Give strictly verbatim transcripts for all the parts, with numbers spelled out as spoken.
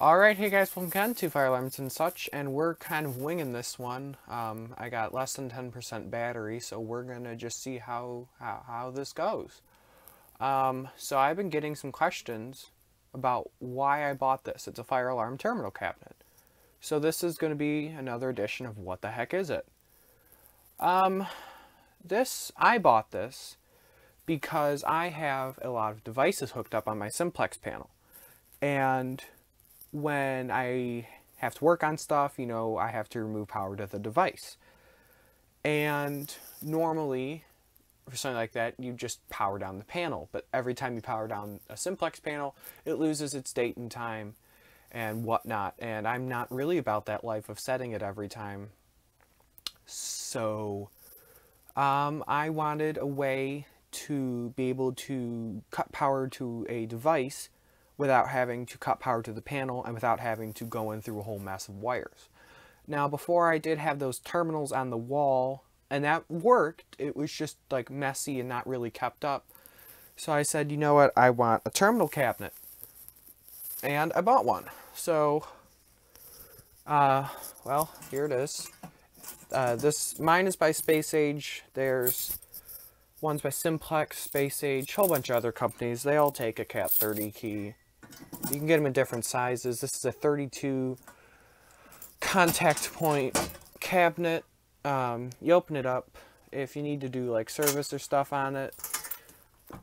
Alright, hey guys, welcome again to Fire Alarms and Such, and we're kind of winging this one. Um, I got less than ten percent battery, so we're gonna just see how, how, how this goes. Um, so I've been getting some questions about why I bought this. It's a fire alarm terminal cabinet. So this is gonna be another edition of What the Heck Is It? Um, this, I bought this because I have a lot of devices hooked up on my Simplex panel. And when I have to work on stuff, you know, I have to remove power to the device. And normally, for something like that, you just power down the panel. But every time you power down a Simplex panel, it loses its date and time and whatnot. And I'm not really about that life of setting it every time. So um, I wanted a way to be able to cut power to a device without having to cut power to the panel and without having to go in through a whole mess of wires. Now, before, I did have those terminals on the wall, and that worked. It was just like messy and not really kept up. So I said, you know what, I want a terminal cabinet. And I bought one. So, uh, well, here it is. Uh, this, mine is by Space Age. There's one's by Simplex, Space Age, a whole bunch of other companies. They all take a Cap thirty key. You can get them in different sizes. This is a thirty-two contact point cabinet. Um, you open it up if you need to do like service or stuff on it.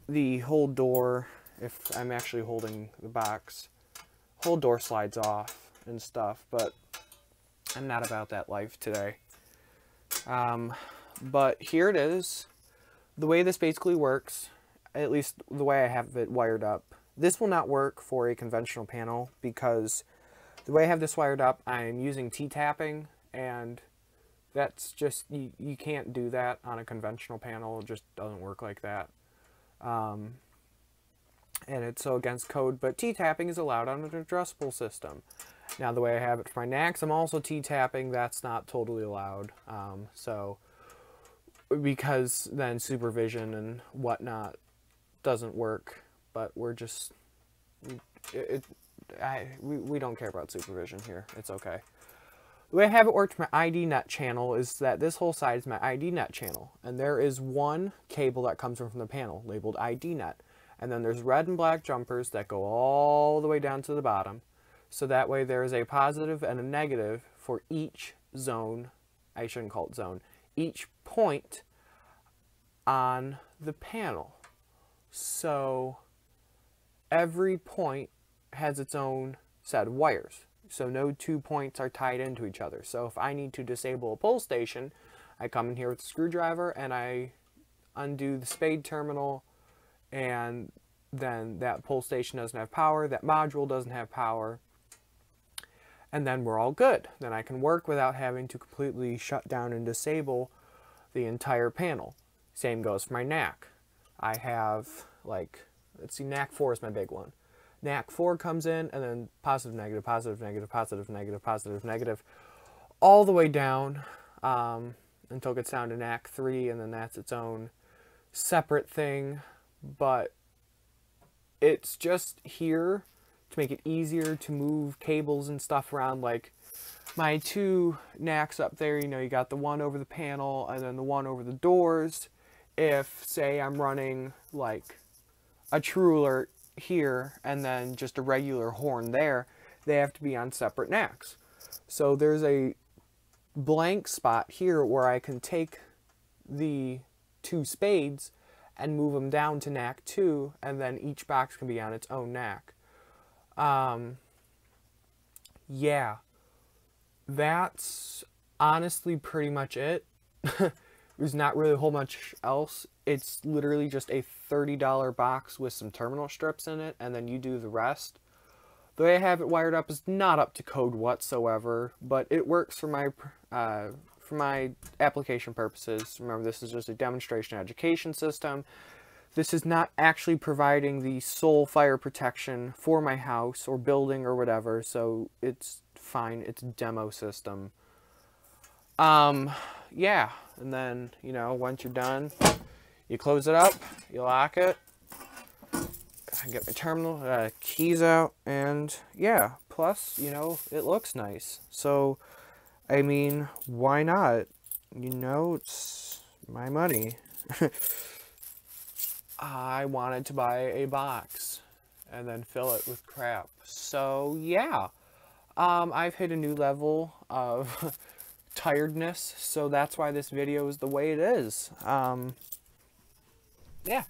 The whole door, if I'm actually holding the box, whole door slides off and stuff, but I'm not about that life today. Um, but here it is. The way this basically works, at least the way I have it wired up, this will not work for a conventional panel because the way I have this wired up, I'm using T-tapping, and that's just, you, you can't do that on a conventional panel. It just doesn't work like that. Um, and it's so against code, but T-tapping is allowed on an addressable system. Now, the way I have it for my N A Cs, I'm also T-tapping. That's not totally allowed. Um, so... because then supervision and whatnot doesn't work, but we're just, it, it, I, we, we don't care about supervision here. It's okay. The way I have it worked for my I D net channel is that this whole side is my I D net channel, and there is one cable that comes from the panel labeled I D net, and then there's red and black jumpers that go all the way down to the bottom, so that way there is a positive and a negative for each zone, I shouldn't call it zone, each point on the panel. So every point has its own set of wires. So no two points are tied into each other. So if I need to disable a pole station, I come in here with a screwdriver and I undo the spade terminal, and then that pole station doesn't have power, that module doesn't have power, and then we're all good. Then I can work without having to completely shut down and disable the entire panel. Same goes for my N A C. I have, like, let's see, N A C four is my big one. N A C four comes in, and then positive, negative, positive, negative, positive, negative, positive, negative, all the way down um, until it gets down to N A C three, and then that's its own separate thing. But it's just here to make it easier to move cables and stuff around. Like my two N A Cs up there, you know, you got the one over the panel and then the one over the doors. If, say, I'm running like a True Alert here and then just a regular horn there, they have to be on separate N A Cs. So there's a blank spot here where I can take the two spades and move them down to N A C two, and then each box can be on its own N A C. Um, yeah, that's honestly pretty much it. There's not really a whole much else. It's literally just a thirty dollar box with some terminal strips in it, and then you do the rest. The way I have it wired up is not up to code whatsoever, but it works for my, uh, for my application purposes. Remember, this is just a demonstration education system. This is not actually providing the sole fire protection for my house or building or whatever, so it's fine. It's a demo system. Um, yeah, and then, you know, once you're done, you close it up, you lock it, I get my terminal uh, keys out, and yeah, plug plus, you know, it looks nice. So, I mean, why not? You know, it's my money. I wanted to buy a box and then fill it with crap. So, yeah. Um, I've hit a new level of tiredness, so that's why this video is the way it is. Um, yeah.